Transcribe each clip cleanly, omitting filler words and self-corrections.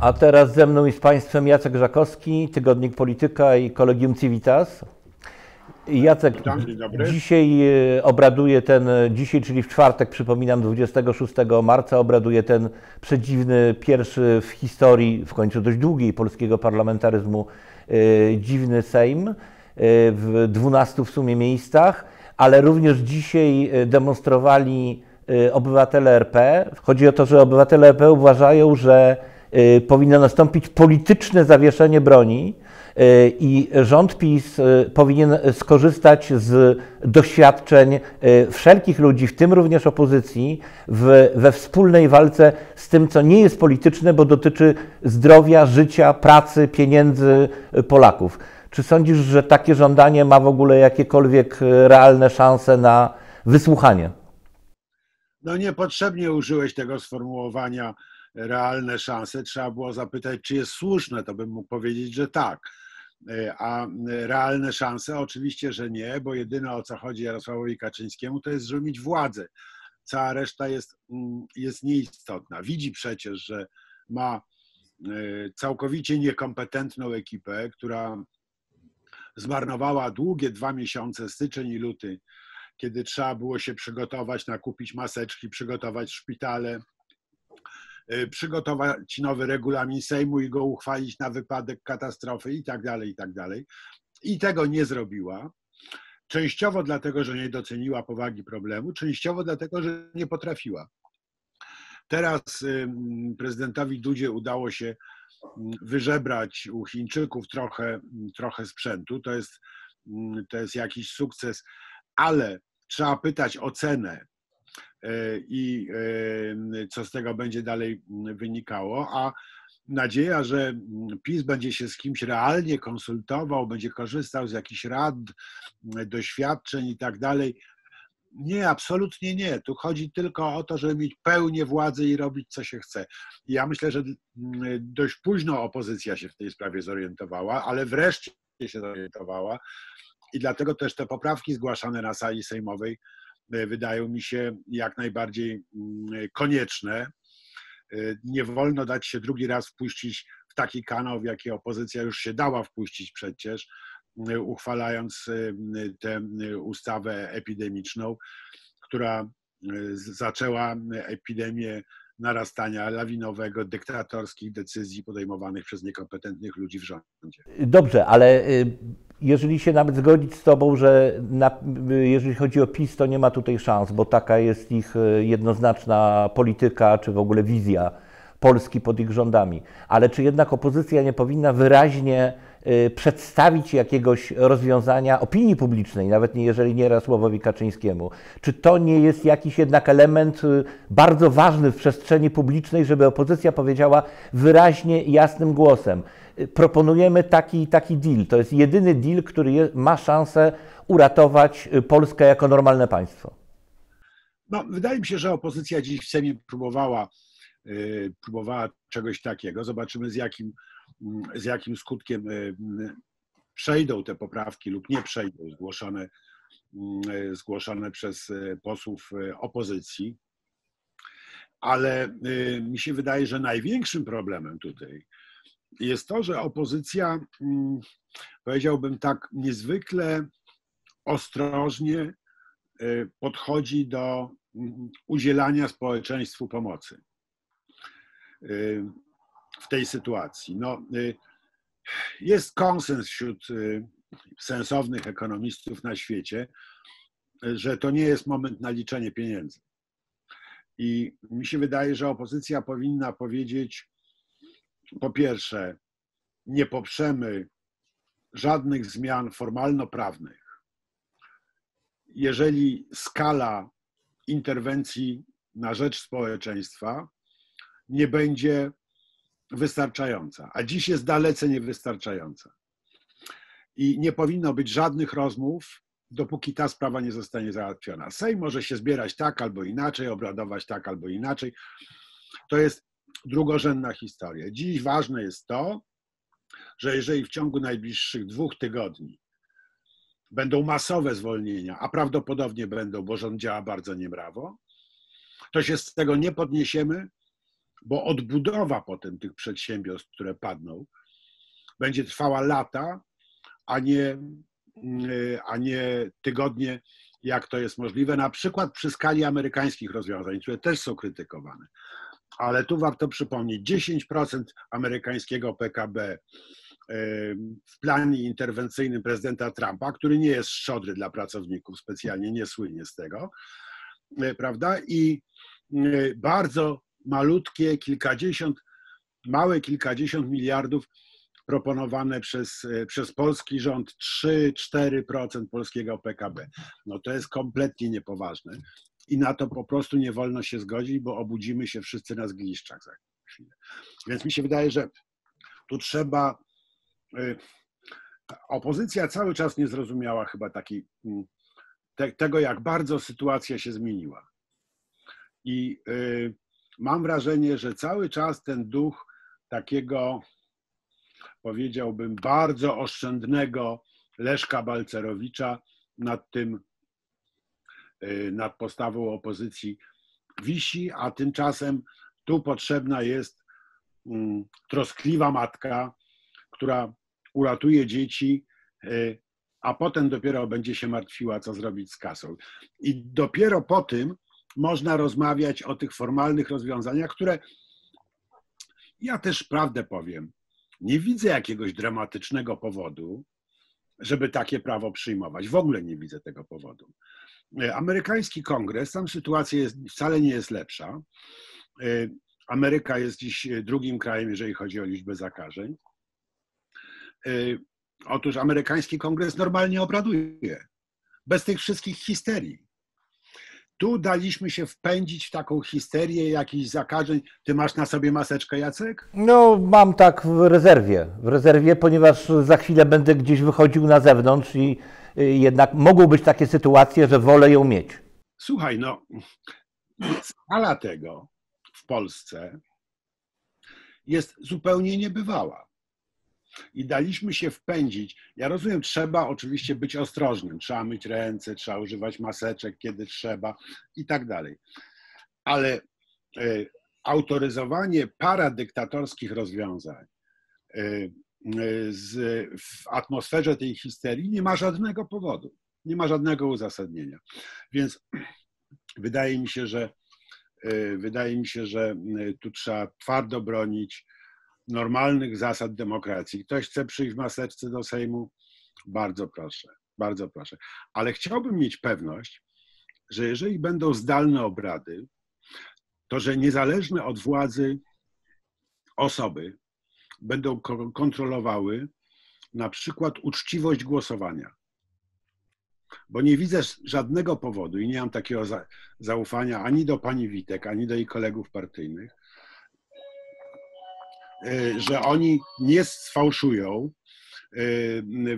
A teraz ze mną i z Państwem Jacek Żakowski, Tygodnik Polityka i Collegium Civitas. Jacek, dzisiaj obraduje czyli w czwartek, przypominam, 26 marca obraduje ten przedziwny, pierwszy w historii, w końcu dość długiej polskiego parlamentaryzmu, dziwny Sejm w 12 w sumie miejscach, ale również dzisiaj demonstrowali obywatele RP. Chodzi o to, że obywatele RP uważają, że powinno nastąpić polityczne zawieszenie broni i rząd PiS powinien skorzystać z doświadczeń wszelkich ludzi, w tym również opozycji, we wspólnej walce z tym, co nie jest polityczne, bo dotyczy zdrowia, życia, pracy, pieniędzy Polaków. Czy sądzisz, że takie żądanie ma w ogóle jakiekolwiek realne szanse na wysłuchanie? No niepotrzebnie użyłeś tego sformułowania realne szanse. Trzeba było zapytać, czy jest słuszne. To bym mógł powiedzieć, że tak. A realne szanse? Oczywiście, że nie, bo jedyne, o co chodzi Jarosławowi Kaczyńskiemu, to jest, żeby mieć władzę. Cała reszta jest nieistotna. Widzi przecież, że ma całkowicie niekompetentną ekipę, która zmarnowała długie 2 miesiące, styczeń i luty, kiedy trzeba było się przygotować, nakupić maseczki, przygotować szpitale, przygotować nowy regulamin Sejmu i go uchwalić na wypadek katastrofy i tak dalej, i tak dalej. I tego nie zrobiła. Częściowo dlatego, że nie doceniła powagi problemu, częściowo dlatego, że nie potrafiła. Teraz prezydentowi Dudzie udało się wyżebrać u Chińczyków trochę sprzętu. To jest jakiś sukces, ale trzeba pytać o cenę i co z tego będzie dalej wynikało, a nadzieja, że PiS będzie się z kimś realnie konsultował, będzie korzystał z jakichś rad, doświadczeń i tak dalej. Nie, absolutnie nie. Tu chodzi tylko o to, żeby mieć pełnię władzy i robić, co się chce. Ja myślę, że dość późno opozycja się w tej sprawie zorientowała, ale wreszcie się zorientowała i dlatego też te poprawki zgłaszane na sali sejmowej wydają mi się jak najbardziej konieczne. Nie wolno dać się drugi raz wpuścić w taki kanał, w jaki opozycja już się dała wpuścić przecież, uchwalając tę ustawę epidemiczną, która zaczęła epidemię narastania lawinowego, dyktatorskich decyzji podejmowanych przez niekompetentnych ludzi w rządzie. Dobrze, ale jeżeli się nawet zgodzić z Tobą, że jeżeli chodzi o PiS, to nie ma tutaj szans, bo taka jest ich jednoznaczna polityka, czy w ogóle wizja Polski pod ich rządami. Ale czy jednak opozycja nie powinna wyraźnie przedstawić jakiegoś rozwiązania opinii publicznej, nawet nie jeżeli nie Jarosławowi Kaczyńskiemu? Czy to nie jest jakiś jednak element bardzo ważny w przestrzeni publicznej, żeby opozycja powiedziała wyraźnie, jasnym głosem: proponujemy taki deal, to jest jedyny deal, który ma szansę uratować Polskę jako normalne państwo? No, wydaje mi się, że opozycja dziś w Sejmie próbowała czegoś takiego. Zobaczymy, z jakim skutkiem przejdą te poprawki lub nie przejdą zgłoszone przez posłów opozycji. Ale mi się wydaje, że największym problemem tutaj jest to, że opozycja, powiedziałbym tak, niezwykle ostrożnie podchodzi do udzielania społeczeństwu pomocy w tej sytuacji. No, jest konsens wśród sensownych ekonomistów na świecie, że to nie jest moment na liczenie pieniędzy. I mi się wydaje, że opozycja powinna powiedzieć: po pierwsze, nie poprzemy żadnych zmian formalno-prawnych, jeżeli skala interwencji na rzecz społeczeństwa nie będzie wystarczająca, a dziś jest dalece niewystarczająca. I nie powinno być żadnych rozmów, dopóki ta sprawa nie zostanie załatwiona. Sejm może się zbierać tak albo inaczej, obradować tak albo inaczej. To jest drugorzędna historia. Dziś ważne jest to, że jeżeli w ciągu najbliższych 2 tygodni będą masowe zwolnienia, a prawdopodobnie będą, bo rząd działa bardzo niemrawo, to się z tego nie podniesiemy, bo odbudowa potem tych przedsiębiorstw, które padną, będzie trwała lata, a nie tygodnie, jak to jest możliwe, na przykład przy skali amerykańskich rozwiązań, które też są krytykowane. Ale tu warto przypomnieć, 10% amerykańskiego PKB w planie interwencyjnym prezydenta Trumpa, który nie jest szczodry dla pracowników, specjalnie nie słynie z tego, prawda? I bardzo malutkie małe kilkadziesiąt miliardów proponowane przez polski rząd, 3–4% polskiego PKB. No to jest kompletnie niepoważne i na to po prostu nie wolno się zgodzić, bo obudzimy się wszyscy na zgliszczach za chwilę. Więc mi się wydaje, że tu trzeba... Opozycja cały czas nie zrozumiała chyba tego, jak bardzo sytuacja się zmieniła. I mam wrażenie, że cały czas ten duch takiego, powiedziałbym, bardzo oszczędnego Leszka Balcerowicza nad postawą opozycji wisi, a tymczasem tu potrzebna jest troskliwa matka, która uratuje dzieci, a potem dopiero będzie się martwiła, co zrobić z kasą. I dopiero po tym można rozmawiać o tych formalnych rozwiązaniach, które, ja też prawdę powiem, nie widzę jakiegoś dramatycznego powodu, żeby takie prawo przyjmować. W ogóle nie widzę tego powodu. Amerykański kongres, tam sytuacja wcale nie jest lepsza. Ameryka jest dziś drugim krajem, jeżeli chodzi o liczbę zakażeń. Otóż amerykański kongres normalnie obraduje, bez tych wszystkich histerii. Tu daliśmy się wpędzić w taką histerię jakichś zakażeń. Ty masz na sobie maseczkę, Jacek? No mam tak w rezerwie, ponieważ za chwilę będę gdzieś wychodził na zewnątrz i jednak mogą być takie sytuacje, że wolę ją mieć. Słuchaj, no skala tego w Polsce jest zupełnie niebywała. I daliśmy się wpędzić. Ja rozumiem, trzeba oczywiście być ostrożnym, trzeba myć ręce, trzeba używać maseczek, kiedy trzeba i tak dalej. Ale autoryzowanie paradyktatorskich rozwiązań w atmosferze tej histerii nie ma żadnego powodu, nie ma żadnego uzasadnienia. Więc wydaje mi się, że tu trzeba twardo bronić normalnych zasad demokracji. Ktoś chce przyjść w maseczce do Sejmu? Bardzo proszę, bardzo proszę. Ale chciałbym mieć pewność, że jeżeli będą zdalne obrady, to że niezależne od władzy osoby będą kontrolowały na przykład uczciwość głosowania. Bo nie widzę żadnego powodu i nie mam takiego zaufania ani do pani Witek, ani do jej kolegów partyjnych, że oni nie sfałszują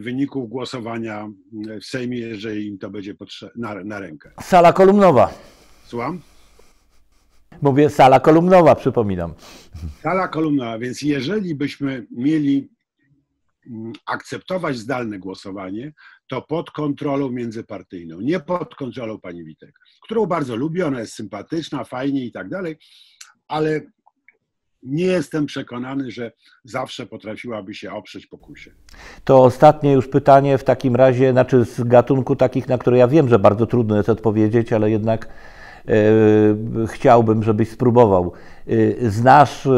wyników głosowania w Sejmie, jeżeli im to będzie na rękę. Sala Kolumnowa. Słucham? Mówię Sala Kolumnowa, przypominam. Sala Kolumnowa, więc jeżeli byśmy mieli akceptować zdalne głosowanie, to pod kontrolą międzypartyjną, nie pod kontrolą pani Witek, którą bardzo lubię, ona jest sympatyczna, fajnie i tak dalej, ale nie jestem przekonany, że zawsze potrafiłaby się oprzeć pokusie. To ostatnie już pytanie w takim razie, znaczy z gatunku takich, na które ja wiem, że bardzo trudno jest odpowiedzieć, ale jednak chciałbym, żebyś spróbował. Znasz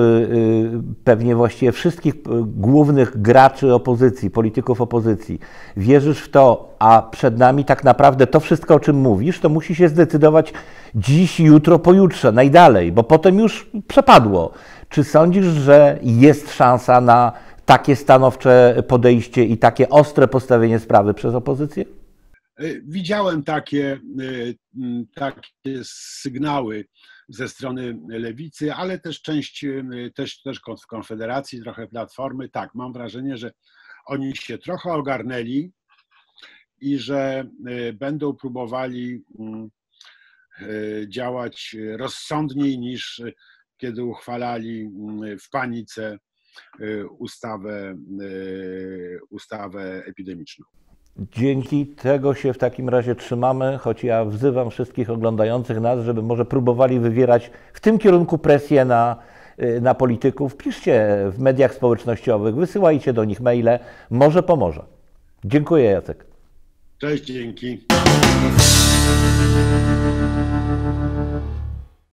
pewnie właściwie wszystkich głównych graczy opozycji, polityków opozycji. Wierzysz w to, a przed nami tak naprawdę to wszystko, o czym mówisz, to musi się zdecydować dziś, jutro, pojutrze, najdalej, bo potem już przepadło. Czy sądzisz, że jest szansa na takie stanowcze podejście i takie ostre postawienie sprawy przez opozycję? Widziałem takie sygnały ze strony Lewicy, ale też część też Konfederacji, trochę Platformy. Tak, mam wrażenie, że oni się trochę ogarnęli i że będą próbowali działać rozsądniej niż kiedy uchwalali w panice ustawę epidemiczną. Dzięki, tego się w takim razie trzymamy, choć ja wzywam wszystkich oglądających nas, żeby może próbowali wywierać w tym kierunku presję na na polityków, piszcie w mediach społecznościowych, wysyłajcie do nich maile, może pomoże. Dziękuję, Jacek. Cześć, dzięki.